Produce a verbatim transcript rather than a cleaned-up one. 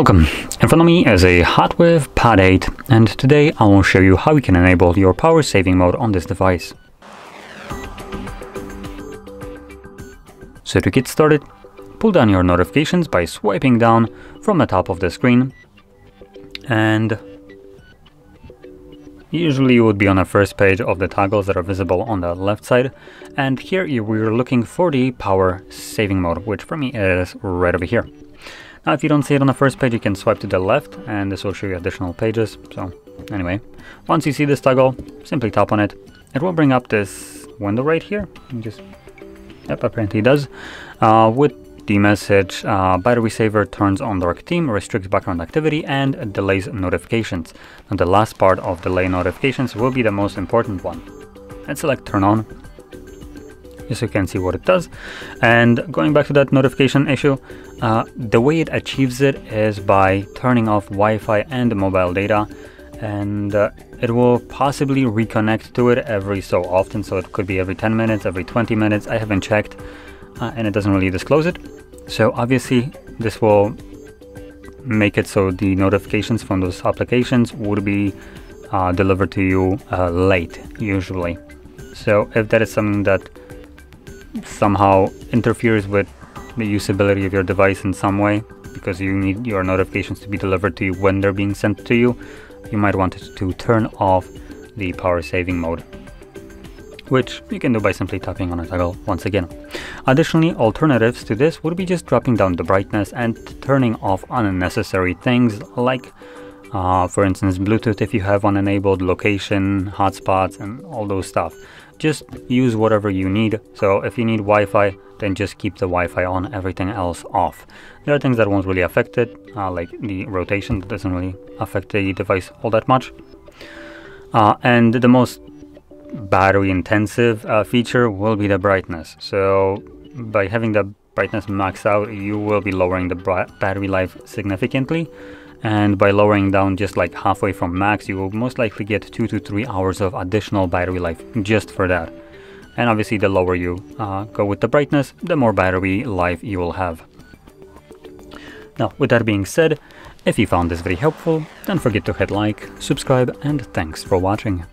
Welcome! In front of me is a HOTWAV Pad eight, and today I will show you how you can enable your power saving mode on this device. So to get started, pull down your notifications by swiping down from the top of the screen, and usually you would be on the first page of the toggles that are visible on the left side, and here we're looking for the power saving mode, which for me is right over here. Now, if you don't see it on the first page, you can swipe to the left and this will show you additional pages. So anyway, once you see this toggle, simply tap on it. It will bring up this window right here. You just, yep, apparently it does. Uh, with the message, uh, battery saver turns on dark theme, restricts background activity and delays notifications. And the last part of delay notifications will be the most important one. And select turn on. So you can see what it does. And going back to that notification issue, uh, the way it achieves it is by turning off Wi-Fi and mobile data, and uh, it will possibly reconnect to it every so often, so it could be every ten minutes, every twenty minutes, I haven't checked, uh, and it doesn't really disclose it. So obviously this will make it so the notifications from those applications would be uh, delivered to you uh, late usually. So if that is something that somehow interferes with the usability of your device in some way, because you need your notifications to be delivered to you when they're being sent to you, you might want to turn off the power saving mode, which you can do by simply tapping on a toggle once again. Additionally, alternatives to this would be just dropping down the brightness and turning off unnecessary things like uh, for instance Bluetooth if you have one enabled, location, hotspots and all those stuff. Just use whatever you need. So if you need Wi-Fi, then just keep the Wi-Fi on, everything else off. There are things that won't really affect it, uh, like the rotation, that doesn't really affect the device all that much. Uh, and the most battery intensive uh, feature will be the brightness. So by having the brightness maxed out, you will be lowering the battery life significantly. And by lowering down just like halfway from max, you will most likely get two to three hours of additional battery life just for that. And obviously the lower you uh, go with the brightness, the more battery life you will have. Now, with that being said, if you found this very helpful, don't forget to hit like, subscribe, and thanks for watching.